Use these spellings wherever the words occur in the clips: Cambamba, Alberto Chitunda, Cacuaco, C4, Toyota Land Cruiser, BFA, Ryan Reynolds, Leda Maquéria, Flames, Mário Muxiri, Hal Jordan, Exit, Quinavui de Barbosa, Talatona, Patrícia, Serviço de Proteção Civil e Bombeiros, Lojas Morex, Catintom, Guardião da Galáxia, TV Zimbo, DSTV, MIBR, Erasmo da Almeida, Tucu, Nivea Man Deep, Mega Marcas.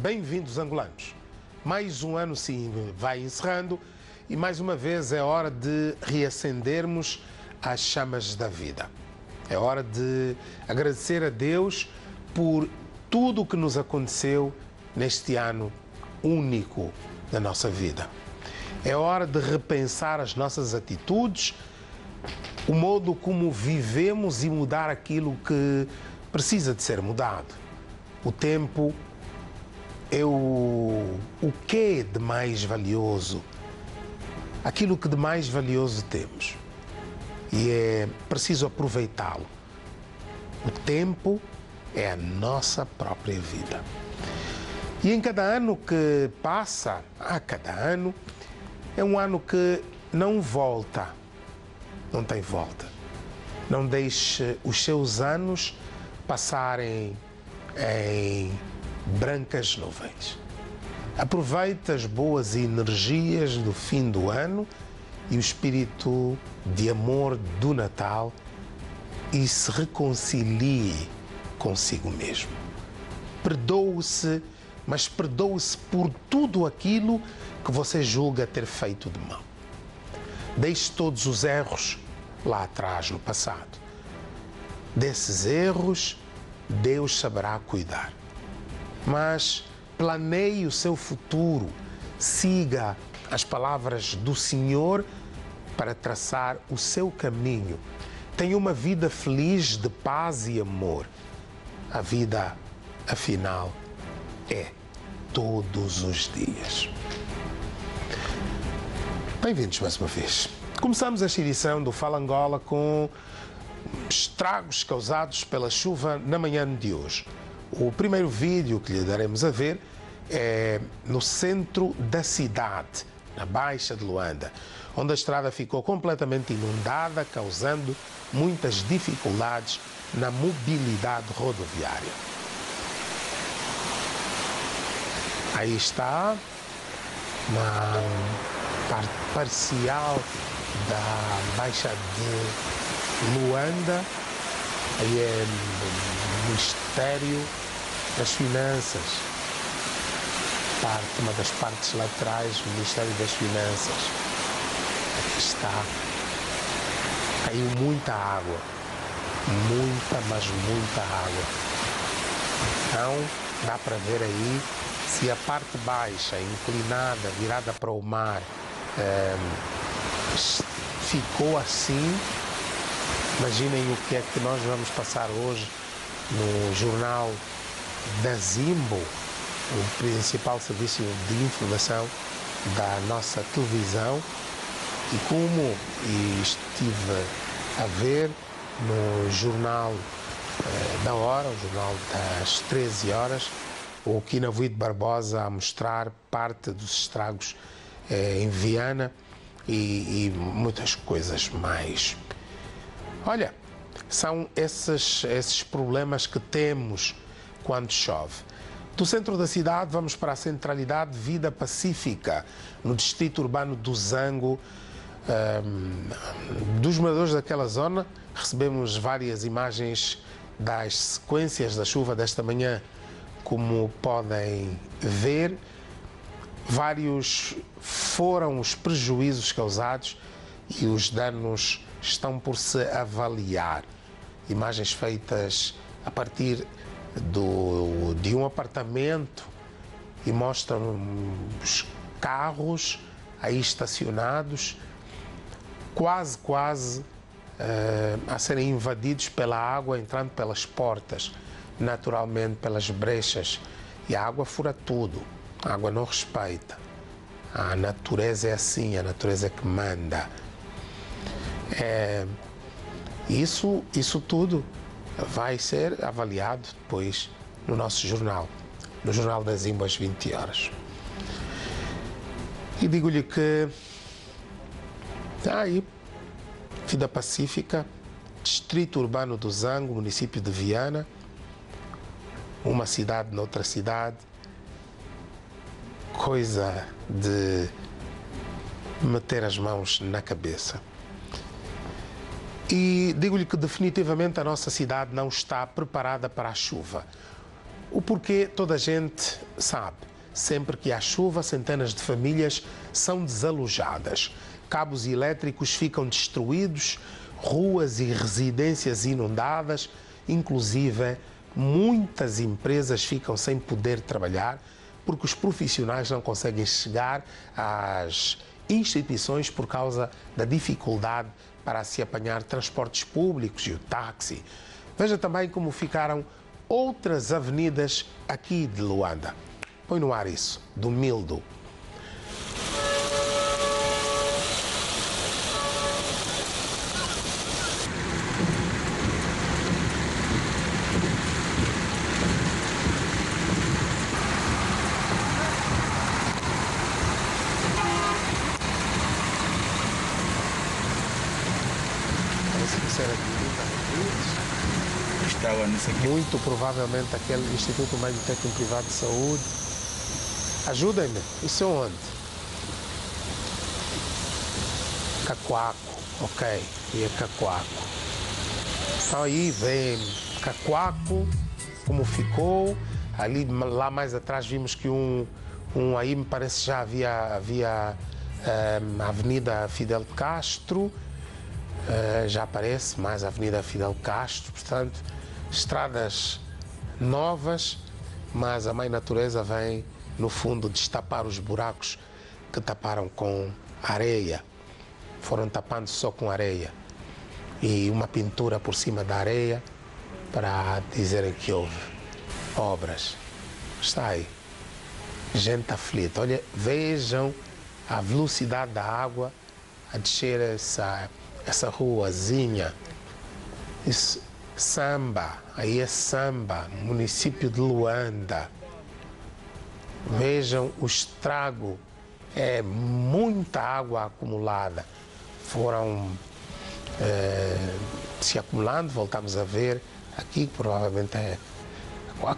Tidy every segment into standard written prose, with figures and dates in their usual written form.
Bem-vindos, angolanos. Mais um ano se vai encerrando e mais uma vez é hora de reacendermos as chamas da vida. É hora de agradecer a Deus por tudo o que nos aconteceu neste ano único da nossa vida. É hora de repensar as nossas atitudes, o modo como vivemos e mudar aquilo que precisa de ser mudado. O tempo é o que de mais valioso, aquilo que de mais valioso temos. E é preciso aproveitá-lo. O tempo é a nossa própria vida. E em cada ano que passa, a cada ano, é um ano que não volta, não tem volta. Não deixe os seus anos passarem em brancas nuvens. Aproveite as boas energias do fim do ano e o espírito de amor do Natal e se reconcilie consigo mesmo. Perdoe-se, mas perdoe-se por tudo aquilo que você julga ter feito de mal. Deixe todos os erros lá atrás, no passado. Desses erros, Deus saberá cuidar. Mas planeie o seu futuro, siga as palavras do Senhor para traçar o seu caminho. Tenha uma vida feliz de paz e amor. A vida, afinal, é todos os dias. Bem-vindos mais uma vez. Começamos esta edição do Fala Angola com estragos causados pela chuva na manhã de hoje. O primeiro vídeo que lhe daremos a ver é no centro da cidade, na Baixa de Luanda, onde a estrada ficou completamente inundada, causando muitas dificuldades na mobilidade rodoviária. Aí está uma parte parcial da Baixa de Luanda. Aí é o Ministério das Finanças, uma das partes laterais do Ministério das Finanças. Aqui está. Caiu muita água. Muita, mas muita água. Então, dá para ver aí, se a parte baixa, inclinada, virada para o mar, ficou assim. Imaginem o que é que nós vamos passar hoje no Jornal da Zimbo, o principal serviço de informação da nossa televisão, e como estive a ver no Jornal da Hora, o Jornal das 13 horas, o Quinavui de Barbosa a mostrar parte dos estragos em Viana e muitas coisas mais. Olha, são esses problemas que temos quando chove. Do centro da cidade vamos para a centralidade Vida Pacífica, no distrito urbano do Zango. Dos moradores daquela zona, recebemos várias imagens das sequências da chuva desta manhã. Como podem ver, vários foram os prejuízos causados e os danos estão por se avaliar. Imagens feitas a partir de um apartamento e mostram os carros aí estacionados, quase a serem invadidos pela água, entrando pelas portas, naturalmente pelas brechas. E a água fura tudo, a água não respeita. A natureza é assim, a natureza é que manda. Isso tudo vai ser avaliado depois no nosso jornal, no Jornal da Zimbo, às 20 horas. E digo-lhe que aí, Vida Pacífica, distrito urbano do Zango, município de Viana, uma cidade noutra cidade, coisa de meter as mãos na cabeça. E digo-lhe que definitivamente a nossa cidade não está preparada para a chuva. O porquê toda a gente sabe. Sempre que há chuva, centenas de famílias são desalojadas. Cabos elétricos ficam destruídos, ruas e residências inundadas, inclusive muitas empresas ficam sem poder trabalhar porque os profissionais não conseguem chegar às instituições por causa da dificuldade para se apanhar transportes públicos e o táxi. Veja também como ficaram outras avenidas aqui de Luanda. Põe no ar isso, do Mildo. Muito provavelmente aquele Instituto Médico Técnico Privado de Saúde. Ajudem-me, isso é onde? Cacuaco, ok, e é Cacuaco. Então aí vem Cacuaco, como ficou. Ali, lá mais atrás vimos que aí me parece já havia Avenida Fidel Castro, já aparece mais Avenida Fidel Castro, portanto, estradas novas, mas a mãe natureza vem, no fundo, destapar os buracos que taparam com areia. Foram tapando só com areia. E uma pintura por cima da areia para dizerem que houve obras. Está aí. Gente aflita. Olha, vejam a velocidade da água a descer essa ruazinha. Isso... Samba, aí é Samba, município de Luanda. Vejam o estrago, é muita água acumulada. Foram se acumulando, voltamos a ver aqui, provavelmente é a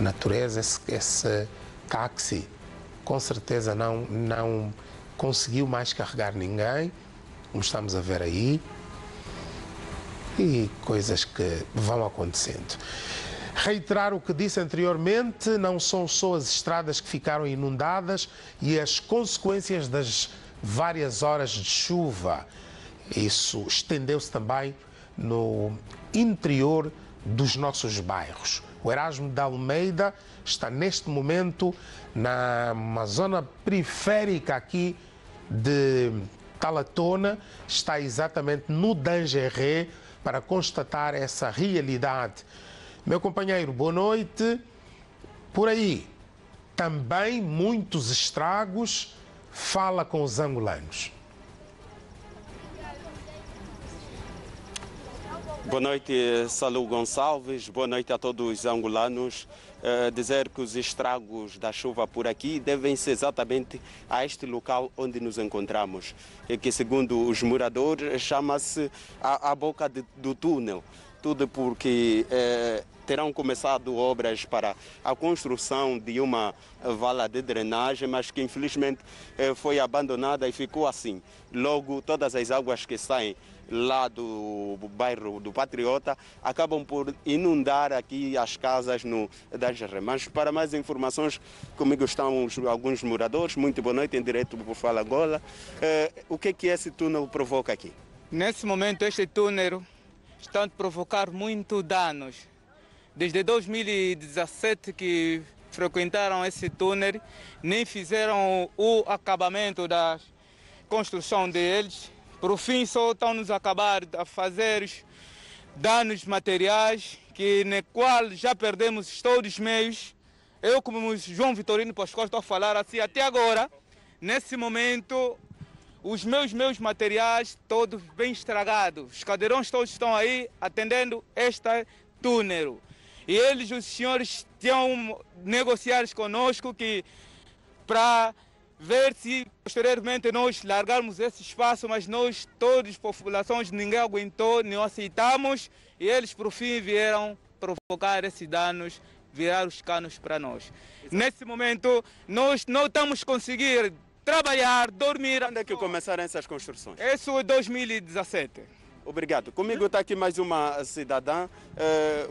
natureza, esse táxi, com certeza não conseguiu mais carregar ninguém, como estamos a ver aí. E coisas que vão acontecendo. Reiterar o que disse anteriormente, não são só as estradas que ficaram inundadas e as consequências das várias horas de chuva. Isso estendeu-se também no interior dos nossos bairros. O Erasmo da Almeida está neste momento numa zona periférica aqui de Talatona, está exatamente no Dangeré, para constatar essa realidade. Meu companheiro, boa noite. Por aí, também muitos estragos. Fala com os angolanos. Boa noite, Salú Gonçalves. Boa noite a todos os angolanos. Dizer que os estragos da chuva por aqui devem-se exatamente a este local onde nos encontramos, que segundo os moradores chama-se a boca do túnel. Tudo porque terão começado obras para a construção de uma vala de drenagem, mas que infelizmente foi abandonada e ficou assim. Logo, todas as águas que saem lá do bairro do Patriota acabam por inundar aqui as casas no Dangeré. Mas para mais informações, comigo estão alguns moradores. Muito boa noite, em direto por Fala Angola. O que é que esse túnel provoca aqui? Nesse momento, este túnel está a provocar muitos danos. Desde 2017 que frequentaram esse túnel, nem fizeram o acabamento da construção deles. Por fim, só estão nos acabar a fazer os danos materiais, que no qual já perdemos todos os meios. Eu, como João Vitorino Pascoal, estou a falar assim até agora. Nesse momento, os meus materiais todos bem estragados. Os cadeirões todos estão aí atendendo este túnel. E eles, os senhores, tinham negociado conosco que para ver se posteriormente nós largarmos esse espaço, mas nós, todas as populações, ninguém aguentou, não aceitamos, e eles por fim vieram provocar esses danos, virar os canos para nós. Exato. Nesse momento nós não estamos conseguindo trabalhar, dormir. Quando é que começaram essas construções? Isso é 2017. Obrigado. Comigo está aqui mais uma cidadã.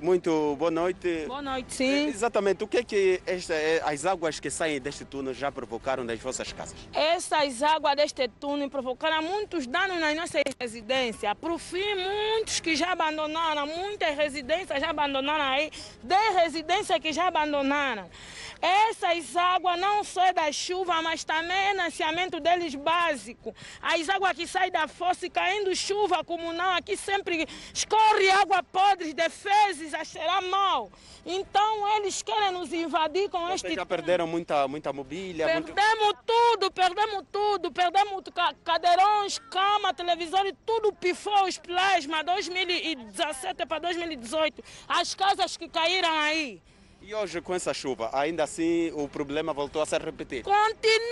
Muito boa noite. Boa noite, sim. Exatamente. O que é que as águas que saem deste túnel já provocaram nas vossas casas? Essas águas deste túnel provocaram muitos danos nas nossas residências. Por fim, muitos que já abandonaram, muitas residências já abandonaram aí, 10 residências que já abandonaram. Essas águas não só da chuva, mas também o nascimento deles básico. As águas que saem da fossa e caindo chuva comunal, aqui sempre escorre água podre, de fezes, a cheirar mal. Então eles querem nos invadir com este... Já perderam muita mobília? Perdemos tudo. Perdemos cadeirões, cama, televisor e tudo pifou, os plasmas, 2017 para 2018. As casas que caíram aí. E hoje, com essa chuva, ainda assim o problema voltou a se repetir? Continua,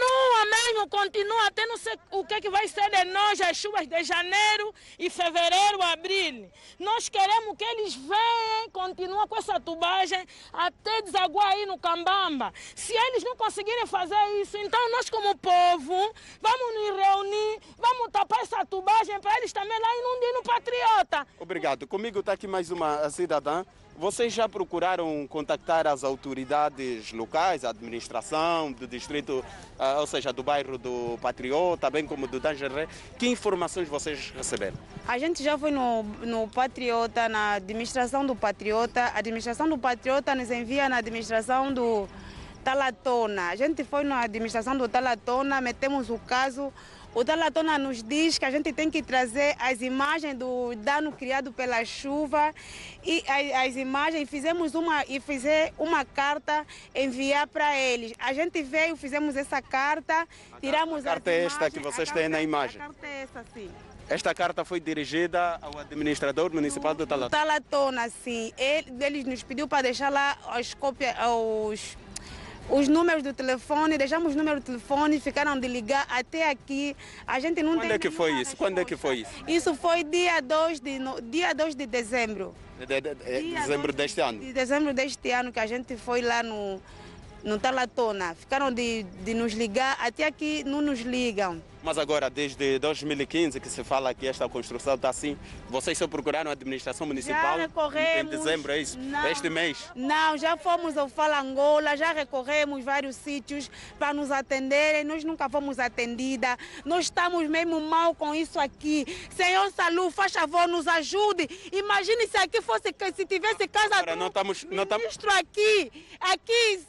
até não sei o que vai ser de nós, as chuvas de janeiro e fevereiro, abril. Nós queremos que eles venham, continuem com essa tubagem até desaguar aí no Cambamba. Se eles não conseguirem fazer isso, então nós como povo vamos nos reunir, vamos tapar essa tubagem para eles também lá inundir no Patriota. Obrigado. Comigo está aqui mais uma cidadã. Vocês já procuraram contactar as autoridades locais, a administração do distrito, ou seja, do bairro do Patriota, bem como do Tangerê? Que informações vocês receberam? A gente já foi no Patriota, na administração do Patriota. A administração do Patriota nos envia na administração do Talatona. A gente foi na administração do Talatona, metemos o caso. O Talatona nos diz que a gente tem que trazer as imagens do dano criado pela chuva e as imagens, fizemos uma carta enviar para eles. A gente veio, fizemos essa carta, tiramos a carta. A carta é esta que vocês têm na imagem? A carta é essa, sim. Esta carta foi dirigida ao administrador municipal do Talatona? Do Talatona, sim. Ele nos pediu para deixar lá as cópias, os números do telefone, deixamos o número do telefone, ficaram de ligar até aqui. A gente não tem. Quando é que foi isso? Quando é que foi isso? Isso foi dia 2 de dezembro. Dezembro deste ano? De dezembro deste ano que a gente foi lá no Talatona. Ficaram de nos ligar, até aqui não nos ligam. Mas agora, desde 2015, que se fala que esta construção está assim, vocês só procuraram a administração municipal? Já recorremos. Em dezembro, é isso? Não, este mês? Não, já fomos ao Fala Angola, já recorremos vários sítios para nos atenderem, nós nunca fomos atendidas, nós estamos mesmo mal com isso aqui. Senhor Salú, faz favor, nos ajude. Imagine se aqui fosse, se tivesse casa agora, do ministro aqui,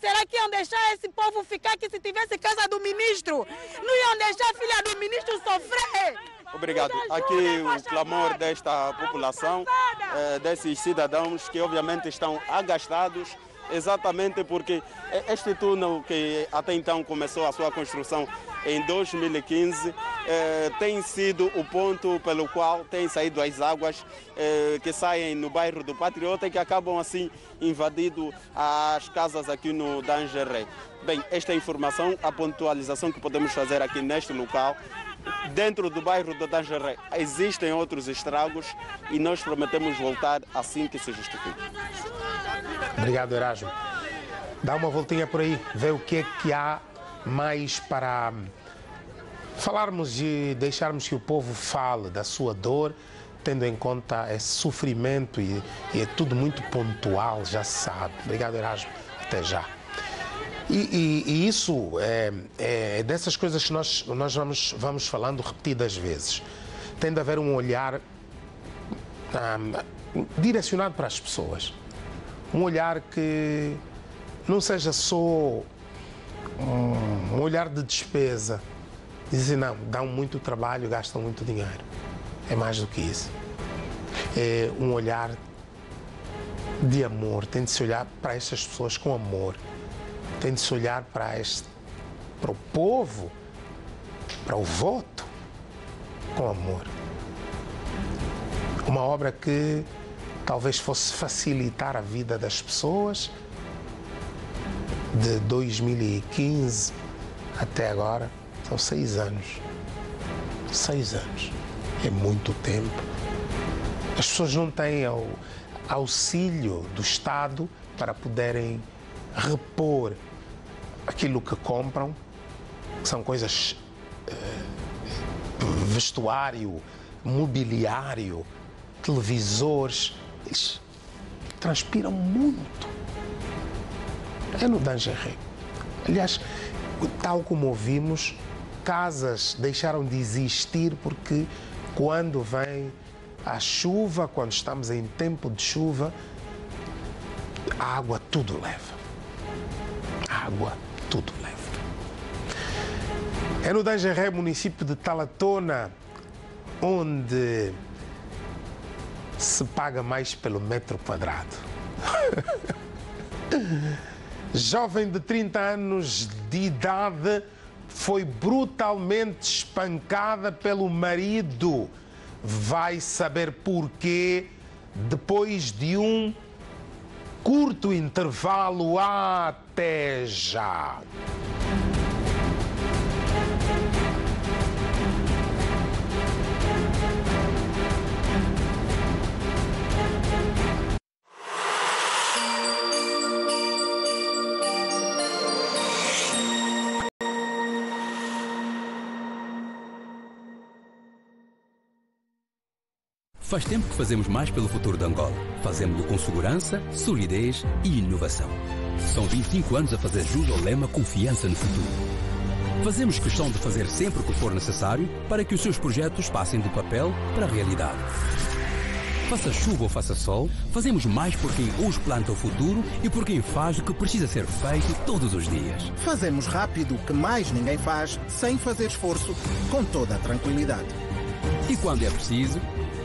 será que iam deixar esse povo ficar aqui se tivesse casa do ministro? Não iam deixar a filha do ministro sofrer. Obrigado. Aqui o clamor desta população, desses cidadãos que obviamente estão agastados, exatamente porque este túnel que até então começou a sua construção em 2015 tem sido o ponto pelo qual têm saído as águas que saem no bairro do Patriota e que acabam assim invadindo as casas aqui no Tangerê. Bem, esta é a informação, a pontualização que podemos fazer aqui neste local. Dentro do bairro do Tangerê existem outros estragos e nós prometemos voltar assim que se justifique. Obrigado, Erasmo. Dá uma voltinha por aí, vê o que é que há mais para falarmos e deixarmos que o povo fale da sua dor, tendo em conta esse sofrimento e é tudo muito pontual, já sabe. Obrigado, Erasmo. Até já. E isso é dessas coisas que nós vamos falando repetidas vezes. Tem de haver um olhar direcionado para as pessoas. Um olhar que não seja só um olhar de despesa. Dizem, não, dão muito trabalho, gastam muito dinheiro. É mais do que isso. É um olhar de amor. Tem de se olhar para estas pessoas com amor. Tem de se olhar para o povo, para o voto, com amor. Uma obra que talvez fosse facilitar a vida das pessoas de 2015 até agora. São 6 anos. 6 anos. É muito tempo. As pessoas não têm auxílio do Estado para poderem repor aquilo que compram, que são coisas vestuário, mobiliário, televisores, eles transpiram muito. É no lingerie. Aliás, tal como ouvimos, casas deixaram de existir porque quando vem a chuva, quando estamos em tempo de chuva, a água tudo leva. A água tudo leva. É no Dangeré, município de Talatona, onde se paga mais pelo metro quadrado. Jovem de 30 anos de idade foi brutalmente espancada pelo marido. Vai saber porquê depois de um curto intervalo. Até já! Faz tempo que fazemos mais pelo futuro de Angola. Fazemos-lo com segurança, solidez e inovação. São 25 anos a fazer jus ao lema Confiança no Futuro. Fazemos questão de fazer sempre o que for necessário para que os seus projetos passem do papel para a realidade. Faça chuva ou faça sol, fazemos mais por quem hoje planta o futuro e por quem faz o que precisa ser feito todos os dias. Fazemos rápido o que mais ninguém faz, sem fazer esforço, com toda a tranquilidade. E quando é preciso...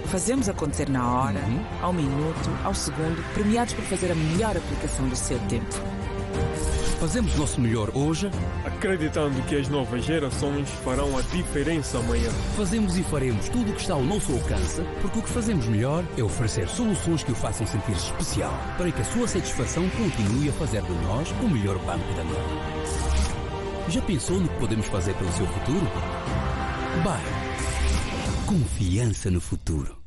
Fazemos acontecer na hora, ao minuto, ao segundo, premiados por fazer a melhor aplicação do seu tempo. Fazemos o nosso melhor hoje, acreditando que as novas gerações farão a diferença amanhã. Fazemos e faremos tudo o que está ao nosso alcance, porque o que fazemos melhor é oferecer soluções que o façam sentir especial, para que a sua satisfação continue a fazer de nós o melhor banco da noite. Já pensou no que podemos fazer pelo seu futuro? Bye! Confiança no futuro.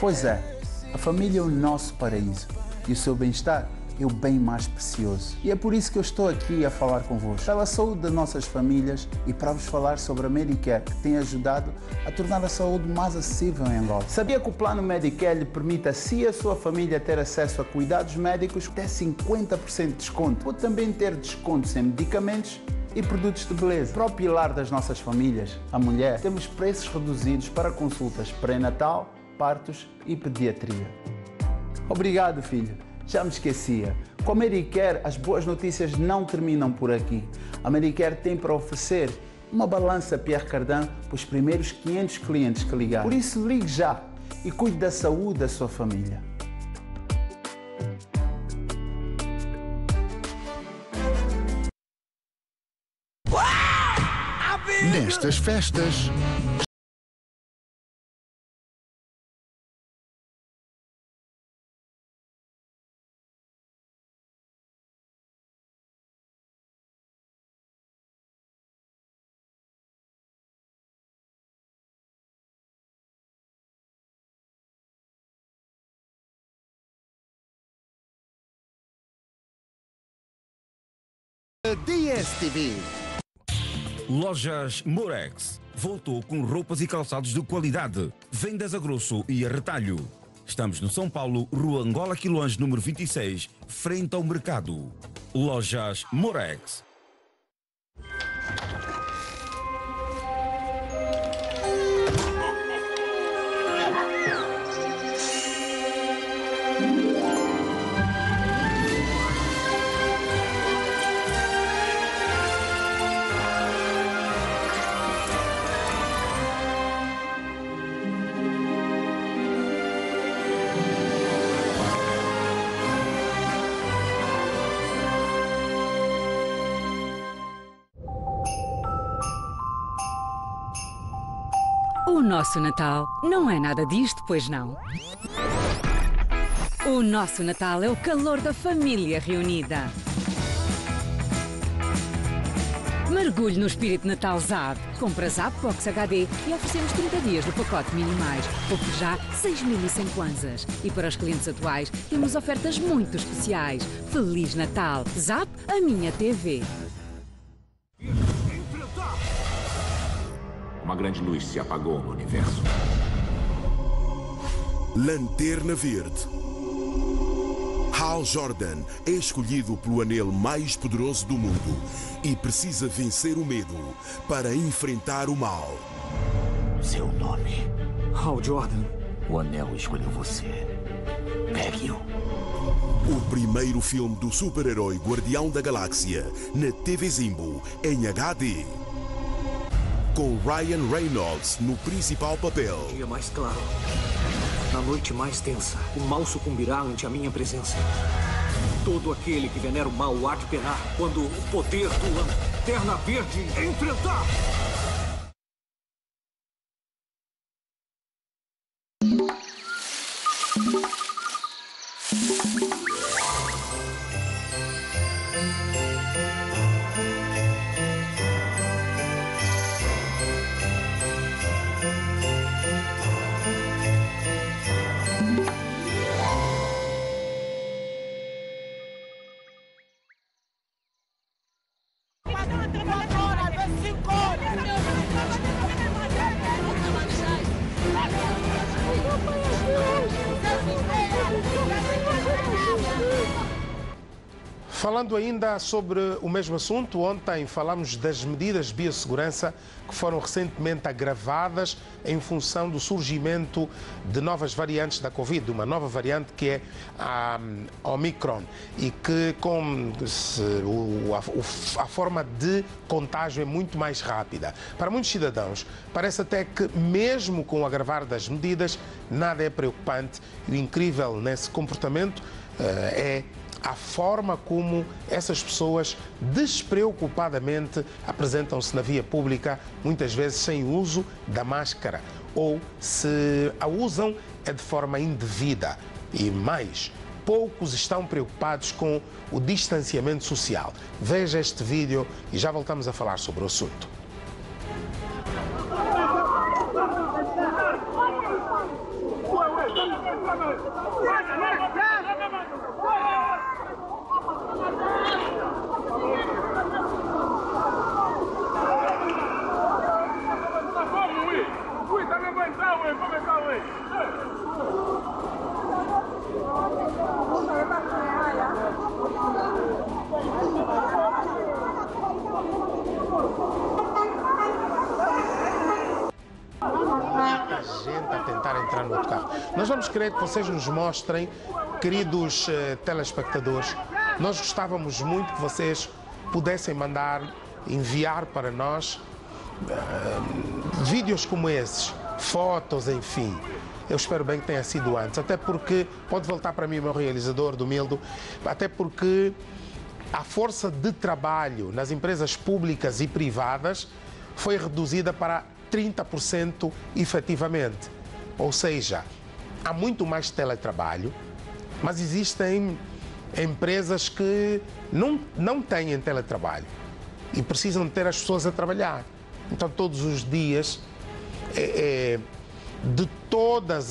Pois é, a família é o nosso paraíso e o seu bem-estar é o bem mais precioso. E é por isso que eu estou aqui a falar convosco, pela saúde das nossas famílias e para vos falar sobre a MaryQuer, que tem ajudado a tornar a saúde mais acessível em Angola. Sabia que o plano MaryQuer lhe permite a si e a sua família ter acesso a cuidados médicos até 50% de desconto? Pode também ter descontos em medicamentos e produtos de beleza. Para o pilar das nossas famílias, a mulher, temos preços reduzidos para consultas pré-natal, partos e pediatria. Obrigado, filho. Já me esquecia. Com a MaryQuer, as boas notícias não terminam por aqui. A MaryQuer tem para oferecer uma balança Pierre Cardin para os primeiros 500 clientes que ligar. Por isso, ligue já e cuide da saúde da sua família. Nestas festas... DSTV. Lojas Morex voltou com roupas e calçados de qualidade, vendas a grosso e a retalho. Estamos no São Paulo, Rua Angola Quilões, número 26, frente ao mercado. Lojas Morex. O nosso Natal não é nada disto, pois não? O nosso Natal é o calor da família reunida. Mergulhe no espírito Natal ZAP. Compra ZAP Box HD e oferecemos 30 dias do pacote mini mais, ou por já 6.100 kwanzas. E para os clientes atuais, temos ofertas muito especiais. Feliz Natal! ZAP, a minha TV. uma grande luz se apagou no universo. Lanterna Verde. Hal Jordan é escolhido pelo anel mais poderoso do mundo e precisa vencer o medo para enfrentar o mal. Seu nome? Hal Jordan. O anel escolheu você. Pegue-o. O primeiro filme do super-herói Guardião da Galáxia, na TV Zimbo, em HD. Com Ryan Reynolds no principal papel. O dia mais claro. Na noite mais tensa, o mal sucumbirá ante a minha presença. Todo aquele que venera o mal há de penar quando o poder do Lanterna Verde enfrentar. Falando ainda sobre o mesmo assunto, ontem falámos das medidas de biossegurança que foram recentemente agravadas em função do surgimento de novas variantes da Covid, uma nova variante que é a Omicron e que com a forma de contágio é muito mais rápida. Para muitos cidadãos, parece até que mesmo com o agravar das medidas, nada é preocupante. E o incrível nesse comportamento é a forma como essas pessoas despreocupadamente apresentam-se na via pública, muitas vezes sem o uso da máscara, ou se a usam é de forma indevida. E mais, poucos estão preocupados com o distanciamento social. Veja este vídeo e já voltamos a falar sobre o assunto. Muita gente a tentar entrar no outro carro. Nós vamos querer que vocês nos mostrem, queridos telespectadores, nós gostávamos muito que vocês pudessem enviar para nós vídeos como esses, fotos, enfim. Eu espero bem que tenha sido antes, até porque, pode voltar para mim o meu realizador, Domildo, até porque a força de trabalho nas empresas públicas e privadas foi reduzida para 30% efetivamente. Ou seja, há muito mais teletrabalho, mas existem empresas que não têm teletrabalho e precisam ter as pessoas a trabalhar. Então, todos os dias, de todos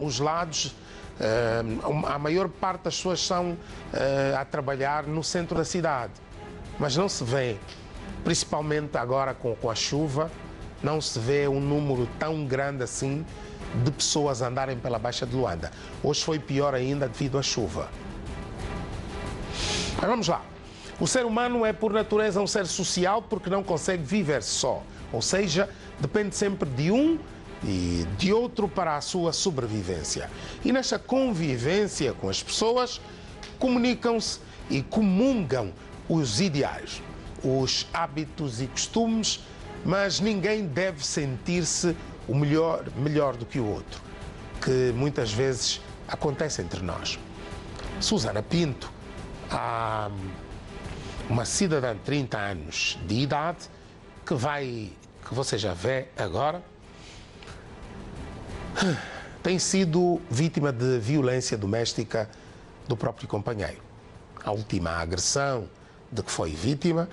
os lados, a maior parte das pessoas são a trabalhar no centro da cidade. Mas não se vê, principalmente agora com a chuva, não se vê um número tão grande assim de pessoas andarem pela Baixa de Luanda. Hoje foi pior ainda devido à chuva. Mas vamos lá. O ser humano é, por natureza, um ser social porque não consegue viver só. Ou seja, depende sempre de um e de outro para a sua sobrevivência. E nesta convivência com as pessoas, comunicam-se e comungam os ideais, os hábitos e costumes, mas ninguém deve sentir-se o melhor do que o outro, que muitas vezes acontece entre nós. Susana Pinto, uma cidadã de 30 anos de idade, que você já vê agora, tem sido vítima de violência doméstica do próprio companheiro. A última agressão de que foi vítima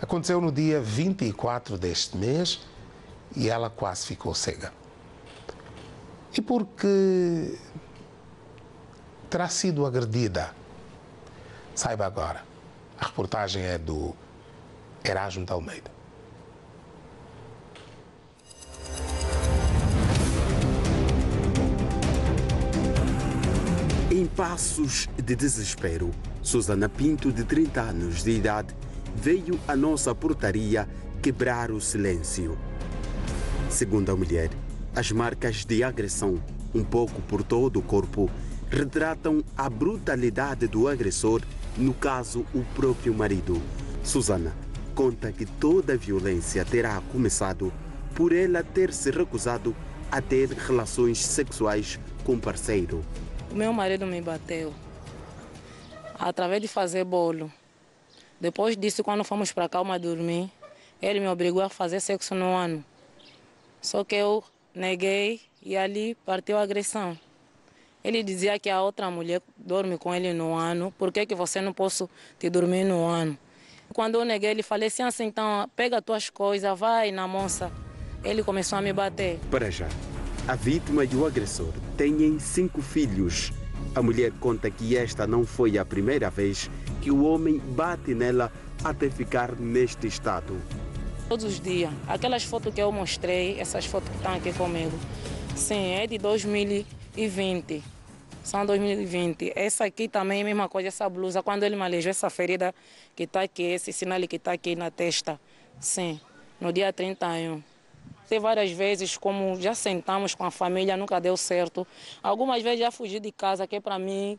aconteceu no dia 24 deste mês e ela quase ficou cega. E porque terá sido agredida? Saiba agora. A reportagem é do Erasmo da Almeida. passos de desespero, Susana Pinto, de 30 anos de idade, veio à nossa portaria quebrar o silêncio. Segundo a mulher, as marcas de agressão, um pouco por todo o corpo, retratam a brutalidade do agressor, no caso, o próprio marido. Susana conta que toda a violência terá começado por ela ter se recusado a ter relações sexuais com o parceiro. O meu marido me bateu através de fazer bolo. Depois disso, quando fomos para a cama dormir, ele me obrigou a fazer sexo no ano. Só que eu neguei e ali partiu a agressão. Ele dizia que a outra mulher dorme com ele no ano, por que você não pode te dormir no ano? Quando eu neguei, ele falou assim, então pega as tuas coisas, vai na moça. Ele começou a me bater. Para já, a vítima e o agressor têm 5 filhos. A mulher conta que esta não foi a primeira vez que o homem bate nela até ficar neste estado. Todos os dias, aquelas fotos que eu mostrei, essas fotos que estão aqui comigo, sim, é de 2020. São 2020. Essa aqui também é a mesma coisa, essa blusa. Quando ele me aleijou, essa ferida que está aqui, esse sinal que está aqui na testa. Sim, no dia 31. Tem várias vezes, como já sentamos com a família, nunca deu certo. Algumas vezes já fugi de casa, que é para mim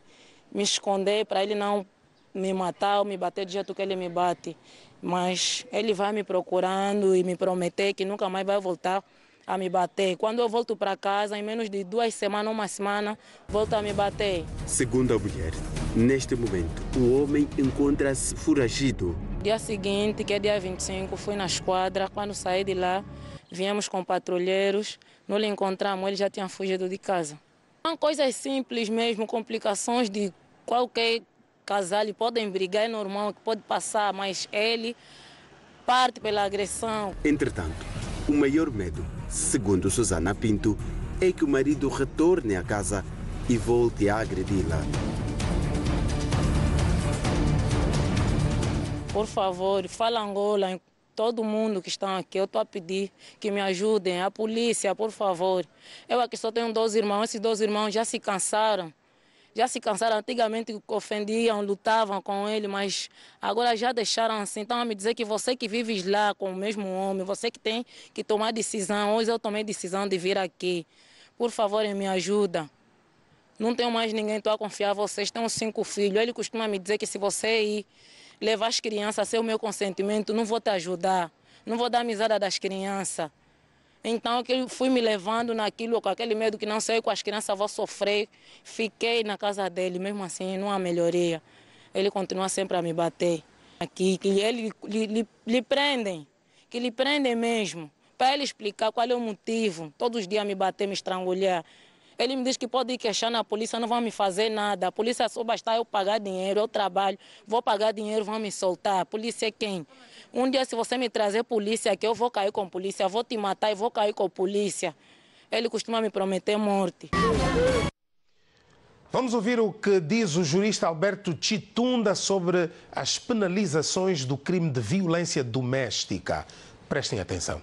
me esconder, para ele não me matar ou me bater do jeito que ele me bate. Mas ele vai me procurando e me prometer que nunca mais vai voltar a me bater. Quando eu volto para casa, em menos de 2 semanas, uma semana, volta a me bater. Segundo a mulher, neste momento, o homem encontra-se foragido. Dia seguinte, que é dia 25, fui na esquadra. Quando saí de lá, viemos com patrulheiros, não lhe encontramos, ele já tinha fugido de casa. São coisas simples mesmo, complicações de qualquer casal, podem brigar, é normal, pode passar, mas ele parte pela agressão. Entretanto, o maior medo, segundo Susana Pinto, é que o marido retorne à casa e volte a agredi-la. Por favor, Fala Angola, todo mundo que está aqui, eu estou a pedir que me ajudem, a polícia, por favor. Eu aqui só tenho 12 irmãos, esses 12 irmãos já se cansaram. Já se cansaram, antigamente ofendiam, lutavam com ele, mas agora já deixaram assim. Então, a me dizer que você que vive lá com o mesmo homem, você que tem que tomar decisão. Hoje eu tomei decisão de vir aqui. Por favor, me ajuda. Não tenho mais ninguém, estou a confiar em vocês. Tenho 5 filhos. Ele costuma me dizer que se você ir levar as crianças sem o meu consentimento, não vou te ajudar. Não vou dar amizade das crianças. Então, eu fui me levando naquilo, com aquele medo que não sei, com as crianças vou sofrer. Fiquei na casa dele, mesmo assim, não há melhoria. Ele continua sempre a me bater. Aqui, que ele lhe prendem, que lhe prendem mesmo. Para ele explicar qual é o motivo, todos os dias me bater, me estrangular. Ele me diz que pode ir queixar na polícia, não vão me fazer nada. A polícia só basta eu pagar dinheiro, eu trabalho, vou pagar dinheiro, vão me soltar. A polícia é quem? Um dia, se você me trazer polícia aqui, eu vou cair com polícia, vou te matar e vou cair com polícia. Ele costuma me prometer morte. Vamos ouvir o que diz o jurista Alberto Chitunda sobre as penalizações do crime de violência doméstica. Prestem atenção.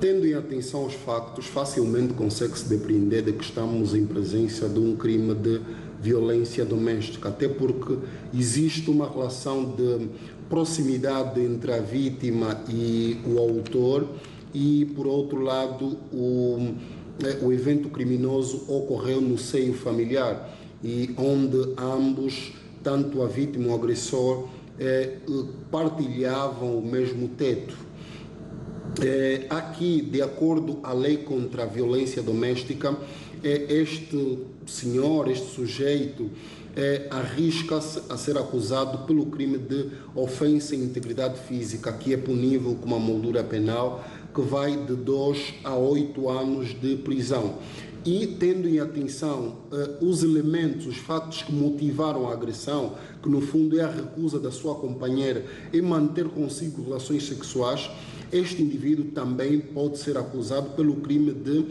Tendo em atenção os factos, facilmente consegue-se depreender de que estamos em presença de um crime de violência doméstica, até porque existe uma relação de proximidade entre a vítima e o autor e, por outro lado, o evento criminoso ocorreu no seio familiar e onde ambos, tanto a vítima como o agressor, partilhavam o mesmo teto. Aqui, de acordo à lei contra a violência doméstica, este senhor, este sujeito, arrisca-se a ser acusado pelo crime de ofensa à integridade física, que é punível com uma moldura penal que vai de 2 a 8 anos de prisão. E, tendo em atenção os elementos, os fatos que motivaram a agressão, que no fundo é a recusa da sua companheira em manter consigo relações sexuais, este indivíduo também pode ser acusado pelo crime de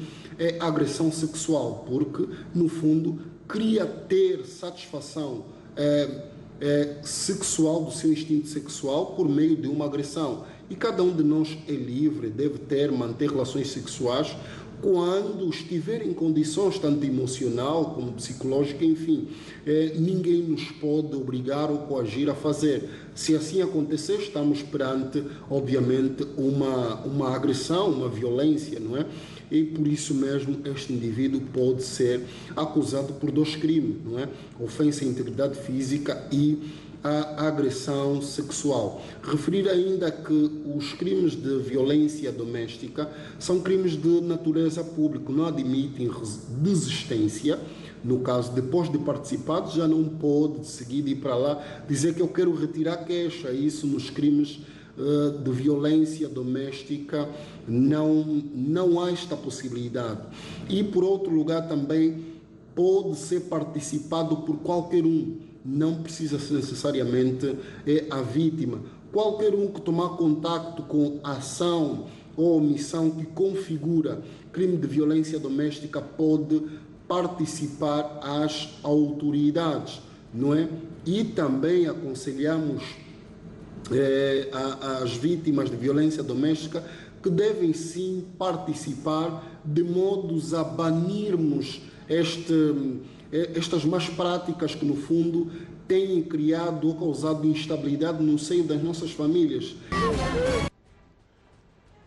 agressão sexual, porque, no fundo, queria ter satisfação sexual, do seu instinto sexual, por meio de uma agressão. E cada um de nós é livre, deve manter relações sexuais quando estiver em condições tanto emocional como psicológica, enfim, ninguém nos pode obrigar ou coagir a fazer. Se assim acontecer, estamos perante, obviamente, uma agressão, uma violência, não é? E por isso mesmo este indivíduo pode ser acusado por dois crimes, não é? Ofensa à integridade física e a agressão sexual. Referir ainda que os crimes de violência doméstica são crimes de natureza pública, não admitem desistência. No caso, depois de participado, já não pode de seguida ir para lá dizer que eu quero retirar queixa. Isso nos crimes de violência doméstica não há esta possibilidade. E por outro lugar também pode ser participado por qualquer um, não precisa ser necessariamente a vítima. Qualquer um que tomar contacto com a ação ou omissão que configura crime de violência doméstica pode participar às autoridades, não é? E também aconselhamos as vítimas de violência doméstica que devem sim participar, de modos a banirmos estas más práticas que no fundo têm criado ou causado instabilidade no seio das nossas famílias.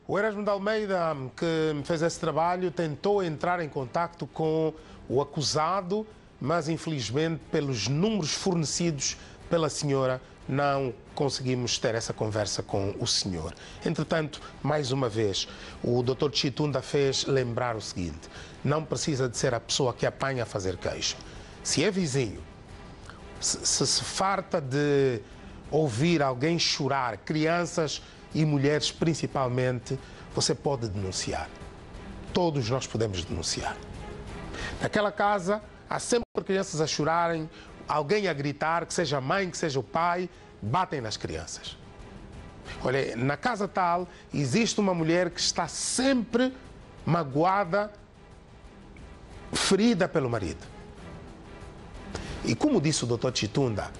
O Erasmo da Almeida, que fez esse trabalho, tentou entrar em contacto com o acusado, mas infelizmente pelos números fornecidos pela senhora não conseguimos ter essa conversa com o senhor. Entretanto, mais uma vez, o Dr. Chitunda fez lembrar o seguinte: não precisa de ser a pessoa que apanha a fazer queixa. Se é vizinho, se farta de ouvir alguém chorar, crianças e mulheres principalmente, você pode denunciar. Todos nós podemos denunciar. Naquela casa há sempre crianças a chorarem, alguém a gritar, que seja a mãe, que seja o pai, batem nas crianças. Olha, na casa tal, existe uma mulher que está sempre magoada, ferida pelo marido. E como disse o Dr. Chitunda,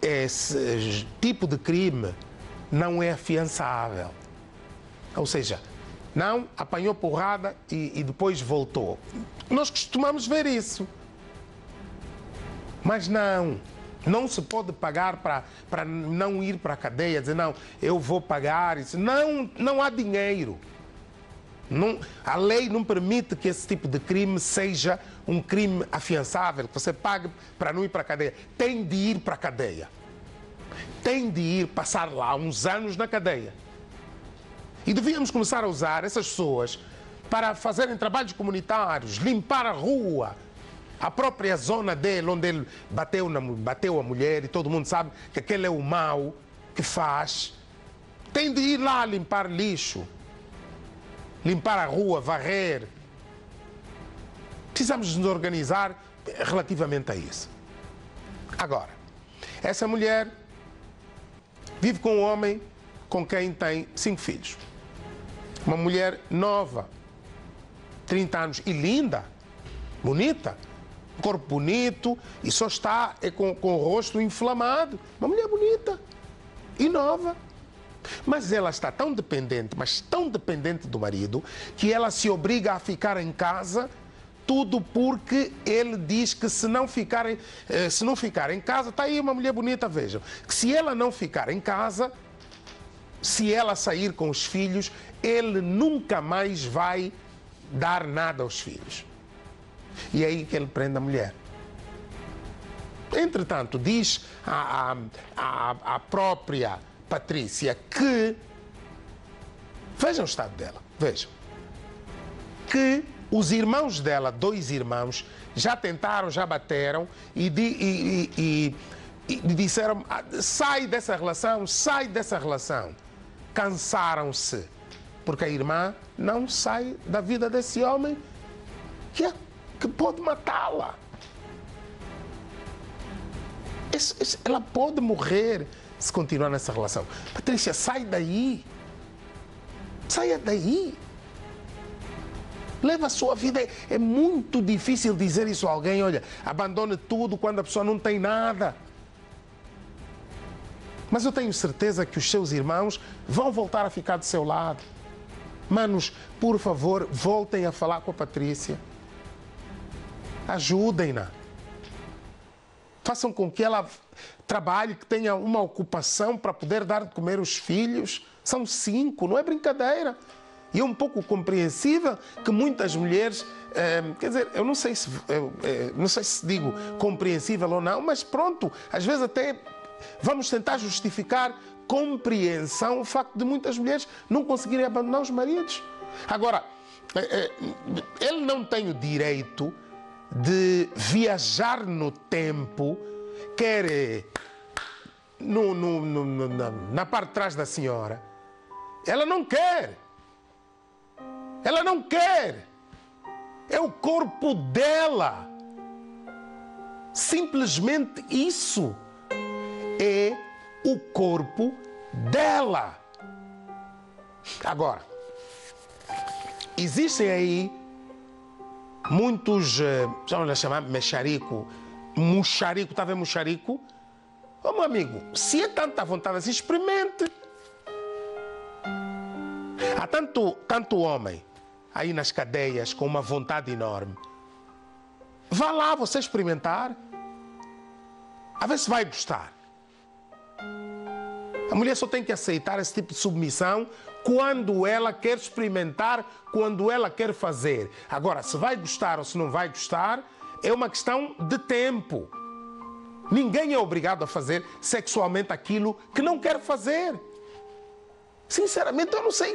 esse tipo de crime não é afiançável. Ou seja, não apanhou porrada e depois voltou. Nós costumamos ver isso. Mas não se pode pagar para não ir para a cadeia, dizer, não, eu vou pagar isso. Não há dinheiro. A lei não permite que esse tipo de crime seja um crime afiançável, que você pague para não ir para a cadeia. Tem de ir para a cadeia. Tem de ir passar lá uns anos na cadeia. E devíamos começar a usar essas pessoas para fazerem trabalhos comunitários, limpar a rua, a própria zona dele, onde ele bateu a mulher, e todo mundo sabe que aquele é o mau que faz. Tem de ir lá limpar lixo, limpar a rua, varrer. Precisamos nos organizar relativamente a isso. Agora, essa mulher vive com um homem com quem tem 5 filhos. Uma mulher nova, 30 anos, e linda, bonita, corpo bonito, e só está com o rosto inflamado. Uma mulher bonita e nova. Mas ela está tão dependente, mas tão dependente do marido, que ela se obriga a ficar em casa, tudo porque ele diz que se não ficar em casa, está aí uma mulher bonita, vejam, que se ela não ficar em casa, se ela sair com os filhos, ele nunca mais vai dar nada aos filhos. E é aí que ele prende a mulher. Entretanto, diz a própria Patrícia que, vejam o estado dela, vejam, que os irmãos dela, 2 irmãos, já tentaram, já bateram e disseram, sai dessa relação, sai dessa relação. Cansaram-se, porque a irmã não sai da vida desse homem que pode matá-la. Ela pode morrer se continuar nessa relação. Patrícia, sai daí. Saia daí. Leva a sua vida. É muito difícil dizer isso a alguém. Olha, abandone tudo quando a pessoa não tem nada. Mas eu tenho certeza que os seus irmãos vão voltar a ficar do seu lado. Manos, por favor, voltem a falar com a Patrícia. Ajudem-na. Façam com que ela trabalhe, que tenha uma ocupação para poder dar de comer os filhos. São 5, não é brincadeira. E é um pouco compreensível que muitas mulheres, quer dizer, eu não sei se, digo compreensível ou não, mas pronto, às vezes até vamos tentar justificar compreensão o facto de muitas mulheres não conseguirem abandonar os maridos. Agora, ele não tem o direito de viajar no tempo, quer na parte de trás da senhora. Ela não quer. Ela não quer. É o corpo dela. Simplesmente isso. É o corpo dela. Agora, existem aí muitos, vamos lhe chamar mexerico, está a ver mexerico? Ô meu amigo, se é tanta vontade assim, experimente. Há tanto homem aí nas cadeias com uma vontade enorme. Vá lá você experimentar, a ver se vai gostar. A mulher só tem que aceitar esse tipo de submissão quando ela quer experimentar, quando ela quer fazer. Agora, se vai gostar ou se não vai gostar, é uma questão de tempo. Ninguém é obrigado a fazer sexualmente aquilo que não quer fazer. Sinceramente, eu não sei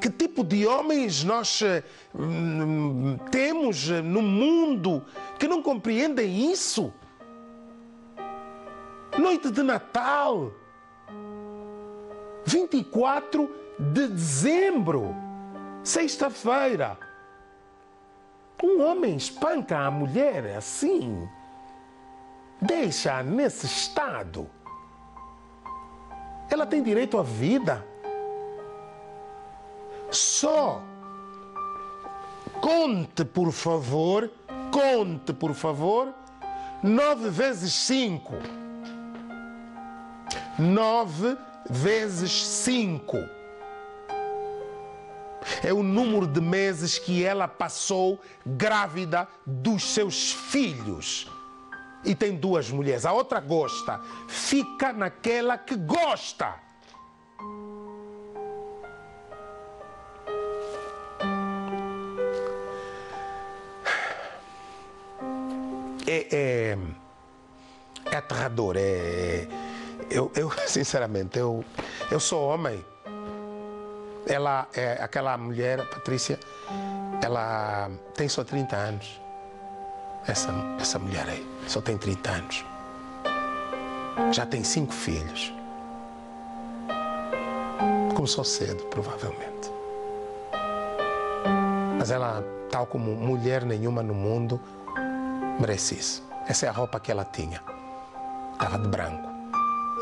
que tipo de homens nós temos no mundo que não compreendem isso. Noite de Natal, 24 de dezembro, sexta-feira. Um homem espanca a mulher assim, deixa-a nesse estado. Ela tem direito à vida. Só conte, por favor, 9 vezes 5. 9 vezes 5 é o número de meses que ela passou grávida dos seus filhos. E tem 2 mulheres, a outra gosta. Fica naquela que gosta. É aterrador, Eu sinceramente, eu sou homem. Ela, aquela mulher, a Patrícia, ela tem só 30 anos. Essa mulher aí só tem 30 anos. Já tem 5 filhos. Começou cedo, provavelmente. Mas ela, tal como mulher nenhuma no mundo, merece isso. Essa é a roupa que ela tinha. Estava de branco.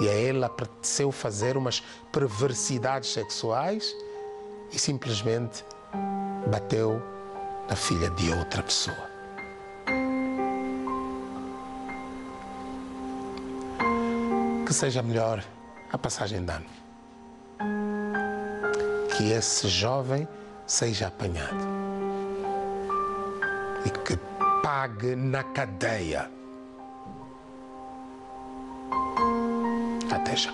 E a ela apeteceu fazer umas perversidades sexuais e simplesmente bateu na filha de outra pessoa. Que seja melhor a passagem de ano. Que esse jovem seja apanhado. E que pague na cadeia. Até já.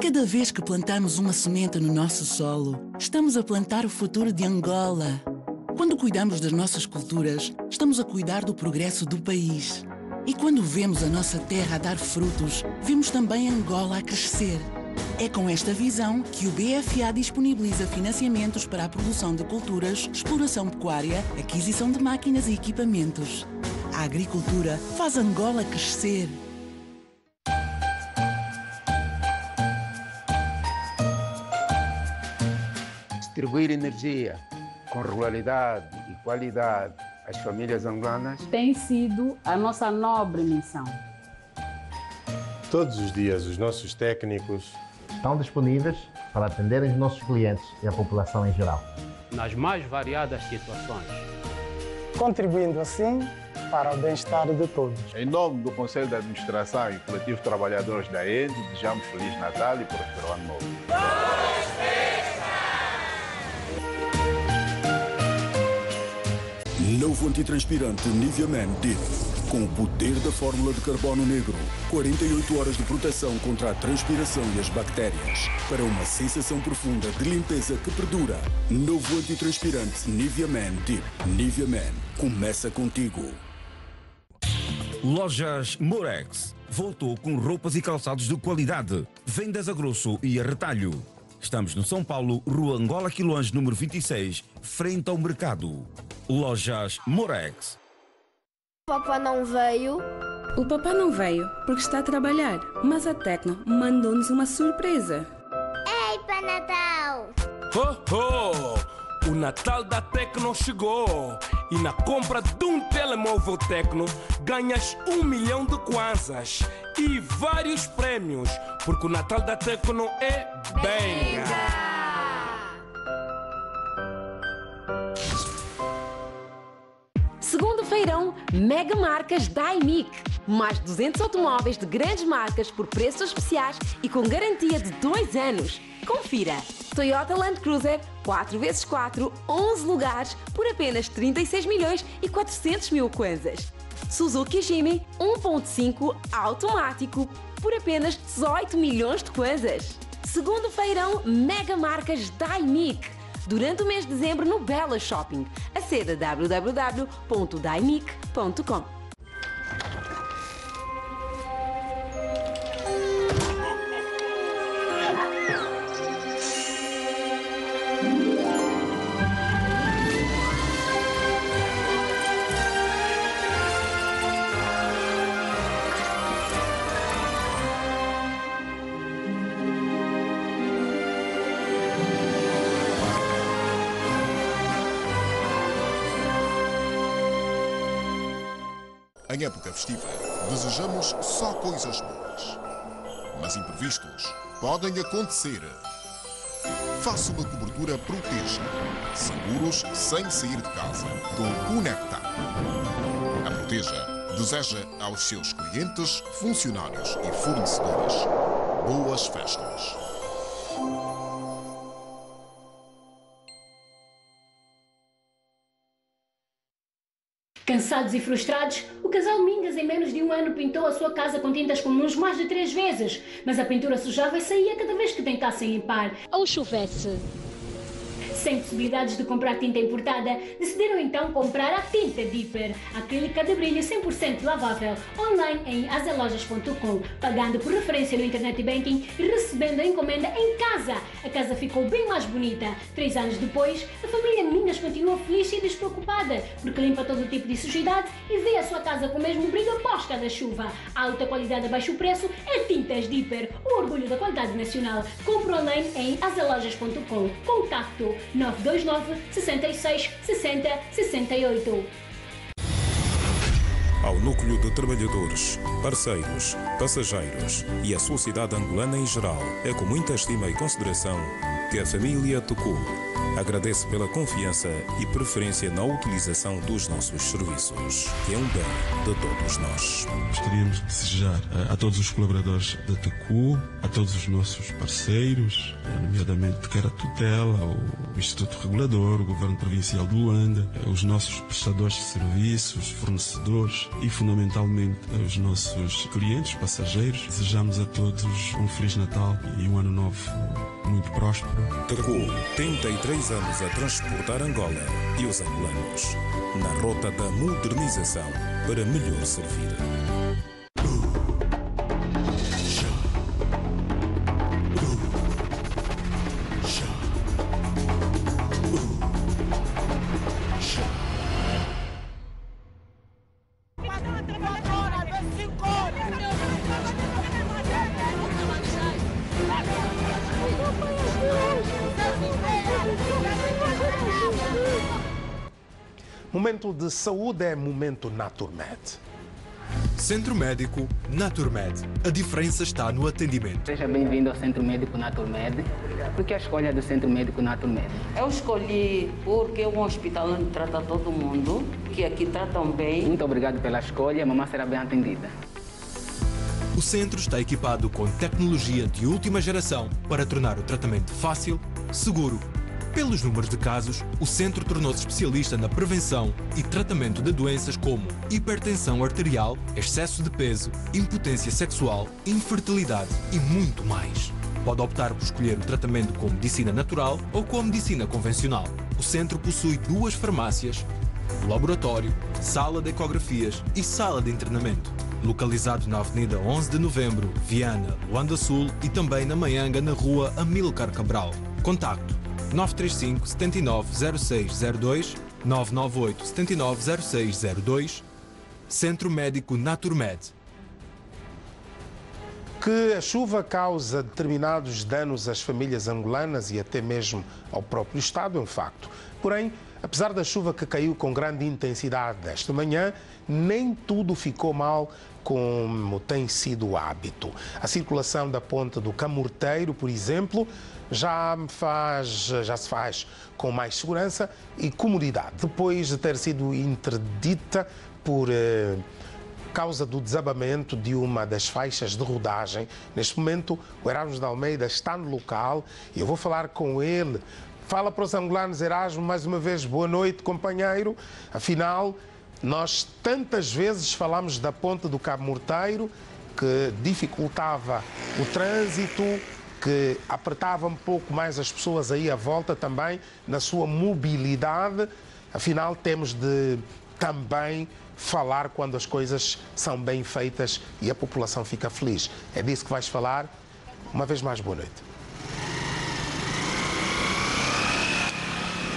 Cada vez que plantarmos uma semente no nosso solo, estamos a plantar o futuro de Angola. Quando cuidamos das nossas culturas, estamos a cuidar do progresso do país. E quando vemos a nossa terra a dar frutos, vemos também Angola a crescer. É com esta visão que o BFA disponibiliza financiamentos para a produção de culturas, exploração pecuária, aquisição de máquinas e equipamentos. A agricultura faz Angola crescer. Distribuir energia, com regularidade e qualidade às famílias angolanas tem sido a nossa nobre missão. Todos os dias, os nossos técnicos estão disponíveis para atender os nossos clientes e a população em geral, nas mais variadas situações, contribuindo assim para o bem-estar de todos. Em nome do Conselho de Administração e Coletivo de Trabalhadores da ENDE, desejamos Feliz Natal e próspero Ano Novo. Boas festas! Novo antitranspirante Nivea Man Deep, com o poder da fórmula de carbono negro. 48 horas de proteção contra a transpiração e as bactérias, para uma sensação profunda de limpeza que perdura. Novo antitranspirante Nivea Man Deep. Nivea Man, começa contigo. Lojas Morex voltou com roupas e calçados de qualidade, vendas a grosso e a retalho. Estamos no São Paulo, Rua Angola Quiloange, número 26, frente ao mercado. Lojas Morex. O papá não veio. O papá não veio porque está a trabalhar, mas a Tecno mandou-nos uma surpresa. Ei, Pai Natal! Ho, ho! O Natal da Tecno chegou e na compra de um telemóvel Tecno ganhas 1 milhão de kwanzas e vários prémios, porque o Natal da Tecno é benga! Segundo feirão, Mega Marcas Daimic. Mais de 200 automóveis de grandes marcas por preços especiais e com garantia de 2 anos. Confira! Toyota Land Cruiser 4x4, 11 lugares, por apenas 36.400.000 kwanzas. Suzuki Jimny 1.5 automático, por apenas 18 milhões de kwanzas. Segundo feirão Mega Marcas Daimic, durante o mês de dezembro no Bela Shopping. Aceda www.daimic.com. Em época festiva, desejamos só coisas boas. Mas imprevistos podem acontecer. Faça uma cobertura Proteja. Seguros sem sair de casa. Com Conecta. A Proteja deseja aos seus clientes, funcionários e fornecedores boas festas. Cansados e frustrados, o casal Mingas em menos de 1 ano pintou a sua casa com tintas comuns mais de 3 vezes. Mas a pintura sujava e saía cada vez que tentassem limpar. Ou chovesse. Sem possibilidades de comprar tinta importada, decidiram então comprar a tinta Dipper, acrílica de brilho 100% lavável, online em azalojas.com, pagando por referência no internet banking e recebendo a encomenda em casa. A casa ficou bem mais bonita. 3 anos depois, a família Mingas continua feliz e despreocupada, porque limpa todo tipo de sujidade e vê a sua casa com o mesmo brilho após cada chuva. A alta qualidade a baixo preço é tintas Dipper, o orgulho da qualidade nacional. Compre online em azalojas.com. Contacto 929-66-60-68. Ao núcleo de trabalhadores, parceiros, passageiros e à sociedade angolana em geral, é com muita estima e consideração que a família Tucu agradece pela confiança e preferência na utilização dos nossos serviços, que é um bem de todos nós. Gostaríamos de desejar a todos os colaboradores da Tucu, a todos os nossos parceiros, nomeadamente quer a tutela, o Instituto Regulador, o Governo Provincial de Luanda, os nossos prestadores de serviços, fornecedores e, fundamentalmente, os nossos clientes, passageiros. Desejamos a todos um Feliz Natal e um Ano Novo muito próspero. Tucu, 33 anos a transportar Angola e os angolanos na rota da modernização para melhor servir. Woo! Momento de saúde é momento Naturmed. Centro Médico Naturmed. A diferença está no atendimento. Seja bem-vindo ao Centro Médico Naturmed. Por que a escolha do Centro Médico Naturmed? Eu escolhi porque é um hospital onde trata todo mundo, que aqui tratam bem. Muito obrigado pela escolha, a mamãe será bem atendida. O centro está equipado com tecnologia de última geração para tornar o tratamento fácil, seguro. Pelos números de casos, o centro tornou-se especialista na prevenção e tratamento de doenças como hipertensão arterial, excesso de peso, impotência sexual, infertilidade e muito mais. Pode optar por escolher o tratamento com medicina natural ou com medicina convencional. O centro possui duas farmácias, laboratório, sala de ecografias e sala de internamento. Localizado na Avenida 11 de Novembro, Viana, Luanda Sul e também na Maianga, na Rua Amilcar Cabral. Contacto 935 79 0602, 998 79 0602, Centro Médico Naturmed. Que a chuva causa determinados danos às famílias angolanas e até mesmo ao próprio Estado, é um facto. Porém, apesar da chuva que caiu com grande intensidade desta manhã, nem tudo ficou mal como tem sido o hábito. A circulação da ponte do Camurteiro, por exemplo, já se faz com mais segurança e comodidade, depois de ter sido interdita por causa do desabamento de uma das faixas de rodagem. Neste momento, o Erasmo da Almeida está no local e eu vou falar com ele. Fala para os angolanos, Erasmo, mais uma vez, boa noite, companheiro. Afinal, nós tantas vezes falámos da ponte do Camurteiro, que dificultava o trânsito, que apertava um pouco mais as pessoas aí à volta também, na sua mobilidade. Afinal, temos de também falar quando as coisas são bem feitas e a população fica feliz. É disso que vais falar. Uma vez mais, boa noite.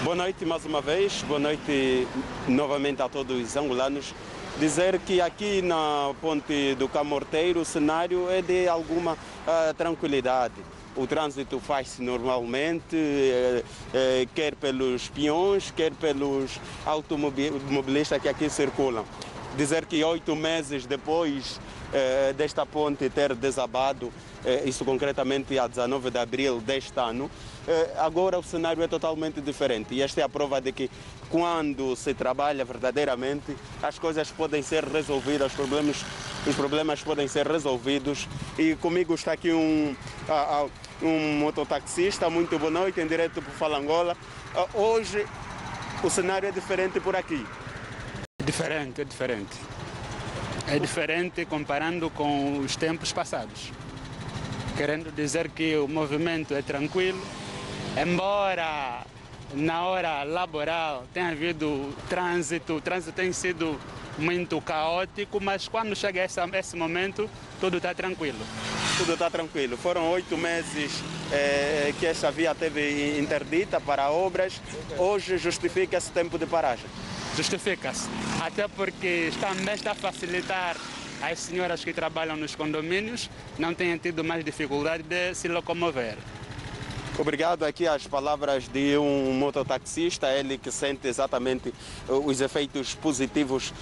Boa noite mais uma vez, boa noite novamente a todos os angolanos. Dizer que aqui na ponte do Camurteiro o cenário é de alguma tranquilidade. O trânsito faz-se normalmente, quer pelos peões, quer pelos automobilistas que aqui circulam. Dizer que 8 meses depois desta ponte ter desabado, isso concretamente a 19 de abril deste ano, agora o cenário é totalmente diferente e esta é a prova de que quando se trabalha verdadeiramente as coisas podem ser resolvidas, os problemas podem ser resolvidos. E comigo está aqui um mototaxista. Muito boa noite, em direto para Fala Angola. Hoje o cenário é diferente por aqui. É diferente. É diferente comparando com os tempos passados. Querendo dizer que o movimento é tranquilo, embora na hora laboral tenha havido trânsito, o trânsito tem sido muito caótico, mas quando chega esse momento, tudo está tranquilo. Tudo está tranquilo. Foram 8 meses que esta via teve interdita para obras. Hoje justifica esse tempo de paragem? Justifica-se, até porque também está a facilitar. As senhoras que trabalham nos condomínios não têm tido mais dificuldade de se locomover. Obrigado. Aqui as palavras de um mototaxista, ele que sente exatamente os efeitos positivos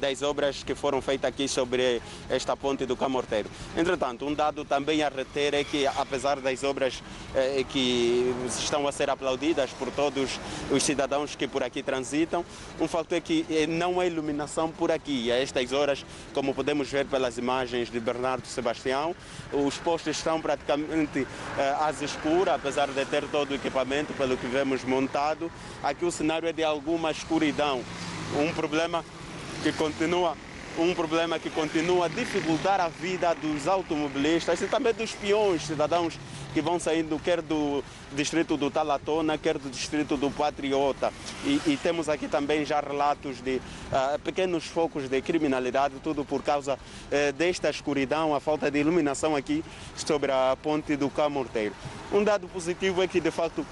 das obras que foram feitas aqui sobre esta ponte do Camurteiro. Entretanto, um dado também a reter é que, apesar das obras que estão a ser aplaudidas por todos os cidadãos que por aqui transitam, um fato é que não há iluminação por aqui. A estas horas, como podemos ver pelas imagens de Bernardo Sebastião, os postos estão praticamente às escuras, apesar de ter todo o equipamento, pelo que vemos montado, aqui o cenário é de alguma escuridão. Um problema que continua a dificultar a vida dos automobilistas e também dos peões, cidadãos que vão saindo quer do distrito do Talatona, quer do distrito do Patriota. E temos aqui também já relatos de pequenos focos de criminalidade, tudo por causa desta escuridão, a falta de iluminação aqui sobre a ponte do Camurteiro. Um dado positivo é que, de facto,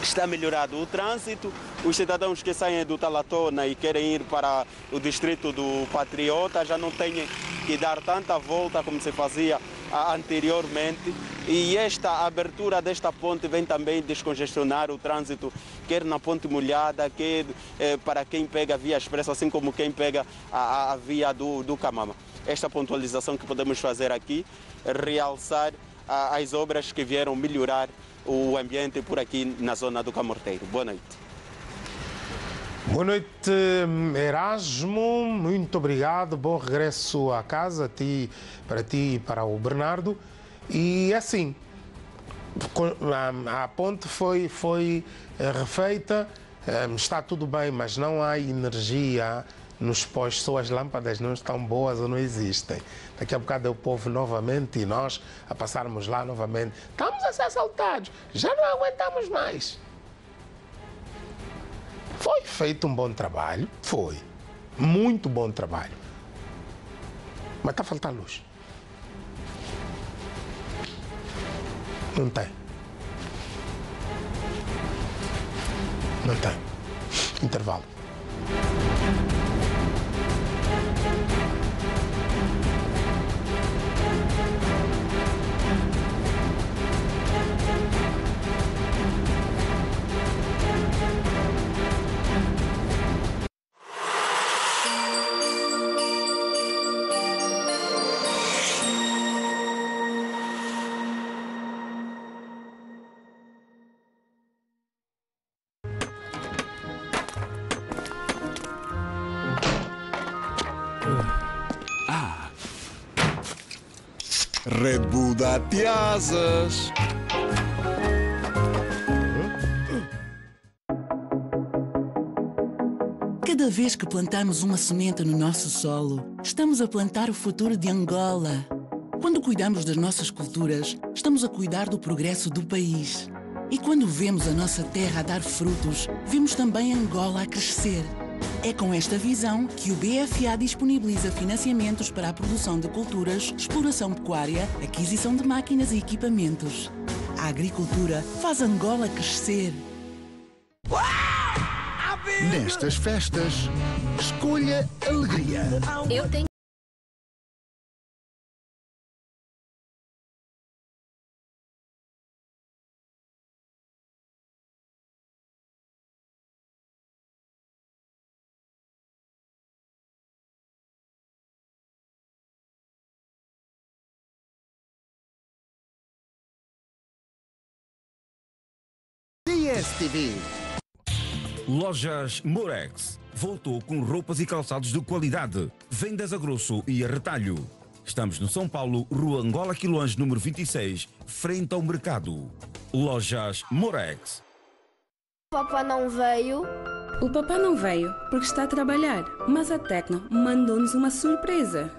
está melhorado o trânsito. Os cidadãos que saem do Talatona e querem ir para o distrito do Patriota já não têm que dar tanta volta como se fazia anteriormente, e esta abertura desta ponte vem também descongestionar o trânsito, quer na ponte molhada, quer para quem pega a via expressa, assim como quem pega a via do Camama. Esta pontualização que podemos fazer aqui, realçar as obras que vieram melhorar o ambiente por aqui na zona do Camurteiro. Boa noite. Boa noite, Erasmo, muito obrigado, bom regresso à casa, a ti e para o Bernardo. E assim, a ponte foi refeita, está tudo bem, mas não há energia nos postos, ou as lâmpadas não estão boas ou não existem. Daqui a bocado é o povo novamente e nós a passarmos lá novamente. Estamos a ser assaltados, já não aguentamos mais. Foi feito um bom trabalho, foi. Muito bom trabalho. Mas está a faltar luz. Não tem. Não tem. Intervalo. Dá-te asas. Cada vez que plantamos uma semente no nosso solo, estamos a plantar o futuro de Angola. Quando cuidamos das nossas culturas, estamos a cuidar do progresso do país. E quando vemos a nossa terra a dar frutos, vemos também Angola a crescer. É com esta visão que o BFA disponibiliza financiamentos para a produção de culturas, exploração pecuária, aquisição de máquinas e equipamentos. A agricultura faz Angola crescer. Nestas festas, escolha alegria. Eu tenho... DSTV. Lojas Morex voltou com roupas e calçados de qualidade, vendas a grosso e a retalho. Estamos no São Paulo, Rua Angola Quiloange, número 26, frente ao mercado. Lojas Morex. O papá não veio? O papá não veio porque está a trabalhar, mas a Tecno mandou-nos uma surpresa.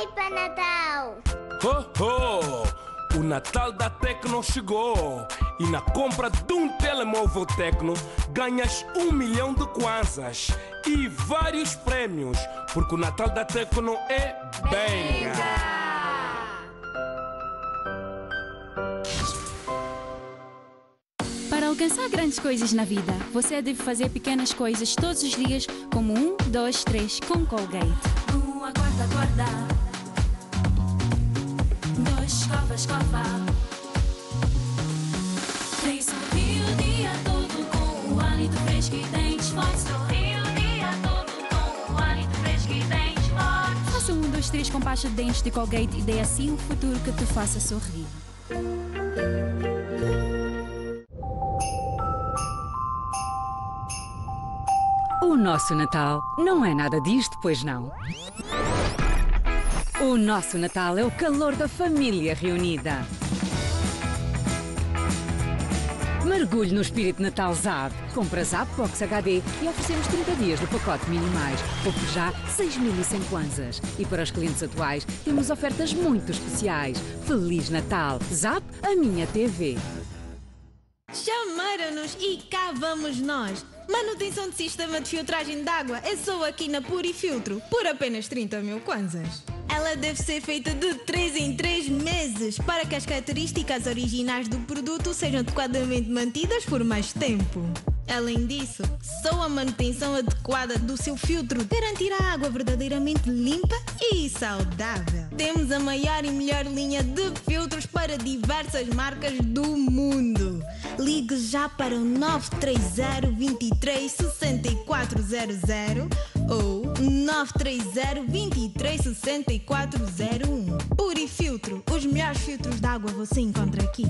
Ei, Pai Natal! Ho, ho! O Natal da Tecno chegou e na compra de um telemóvel Tecno ganhas 1 milhão de kwanzas e vários prémios, porque o Natal da Tecno é benga. Para alcançar grandes coisas na vida, você deve fazer pequenas coisas todos os dias, como 1, 2, 3 com Colgate. Acorda, acorda. Escova, escova. 3, sorri o dia todo com o hálito fresco e dentes fortes. Sorri o dia todo com o hálito fresco e dentes fortes. Faça 1, 2, 3 com pasta de dentes de Colgate e dê assim um futuro que te faça sorrir. O nosso Natal não é nada disto, pois não? O nosso Natal é o calor da família reunida. Mergulhe no espírito Natal ZAP. Compra ZAP Box HD e oferecemos 30 dias do pacote minimais. Pouco já 6.100 kwanzas. E para os clientes atuais, temos ofertas muito especiais. Feliz Natal! ZAP, a minha TV. Chamaram-nos e cá vamos nós. Manutenção de sistema de filtragem de água é só aqui na Purifiltro, por apenas 30 mil kwanzas. Ela deve ser feita de 3 em 3 meses para que as características originais do produto sejam adequadamente mantidas por mais tempo. Além disso, só a manutenção adequada do seu filtro garantirá a água verdadeiramente limpa e saudável. temos a maior e melhor linha de filtros para diversas marcas do mundo. Ligue já para o 930-23-6400 ou 930-23-6401. Purifiltro, os melhores filtros de água você encontra aqui.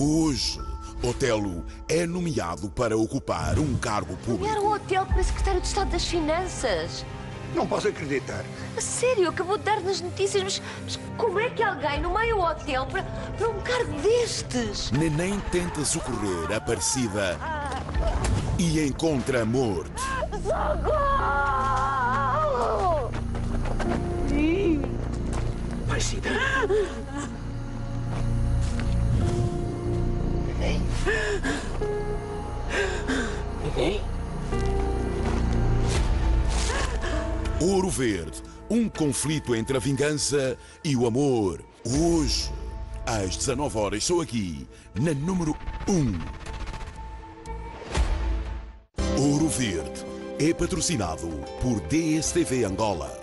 Hoje, Otelo é nomeado para ocupar um cargo público. Nomearam o Otelo para secretário de Estado das Finanças. Não posso acreditar. A sério, acabou de dar nas notícias, mas como é que alguém nomeia o Otelo para um cargo destes? Neném tenta socorrer a Aparecida e encontra morto. Socorro! Aparecida? Neném? Ouro Verde, um conflito entre a vingança e o amor. Hoje, às 19 horas, sou aqui, na número 1. Ouro Verde é patrocinado por DSTV Angola.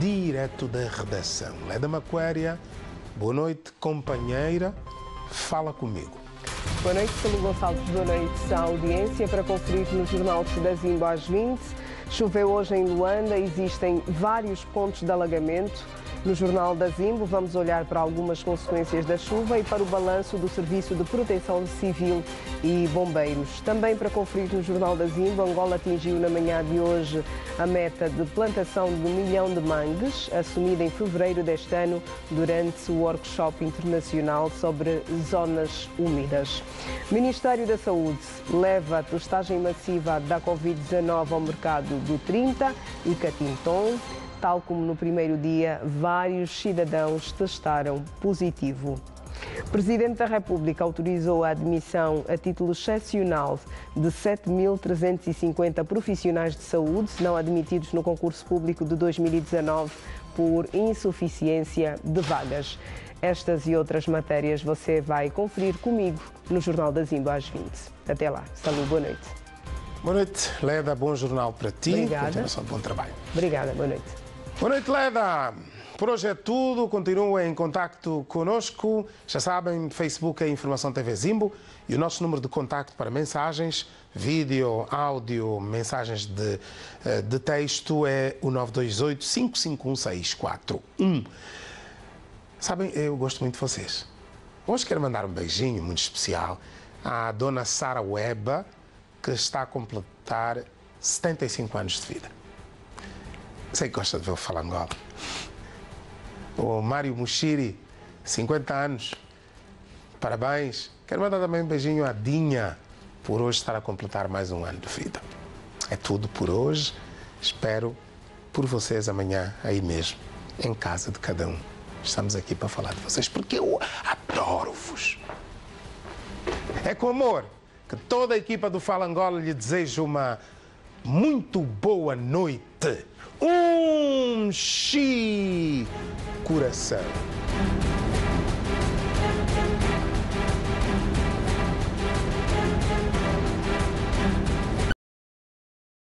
Direto da redação, Leda Maquéria, boa noite companheira, fala comigo. Boa noite, Salú Gonçalves, boa noite à audiência. Para conferir no Jornal da Zimbo às 20, choveu hoje em Luanda, existem vários pontos de alagamento. No Jornal da Zimbo vamos olhar para algumas consequências da chuva e para o balanço do Serviço de Proteção Civil e Bombeiros. Também para conferir no Jornal da Zimbo, Angola atingiu na manhã de hoje a meta de plantação de 1 milhão de mangues, assumida em fevereiro deste ano durante o workshop internacional sobre zonas úmidas. O Ministério da Saúde leva a testagem massiva da Covid-19 ao mercado do 30 e Catintom. Tal como no primeiro dia, vários cidadãos testaram positivo. O Presidente da República autorizou a admissão a título excepcional de 7.350 profissionais de saúde não admitidos no concurso público de 2019 por insuficiência de vagas. Estas e outras matérias você vai conferir comigo no Jornal da Zimbo às 20. Até lá. Salve, boa noite. Boa noite, Leda. Bom jornal para ti. Obrigada. Bom trabalho. Obrigada, boa noite. Boa noite, Leda. Por hoje é tudo. Continuem em contacto conosco. Já sabem, Facebook é Informação TV Zimbo e o nosso número de contacto para mensagens, vídeo, áudio, mensagens de texto é o 928-551-641. Sabem, eu gosto muito de vocês. Hoje quero mandar um beijinho muito especial à dona Sara Weba, que está a completar 75 anos de vida. Sei que gosta de ver o Fala Angola. O Mário Muxiri, 50 anos. Parabéns. Quero mandar também um beijinho à Dinha, por hoje estar a completar mais um ano de vida. É tudo por hoje. Espero por vocês amanhã, aí mesmo, em casa de cada um. Estamos aqui para falar de vocês, porque eu adoro-vos. É com amor que toda a equipa do Fala Angola lhe deseja uma muito boa noite. Um chi coração.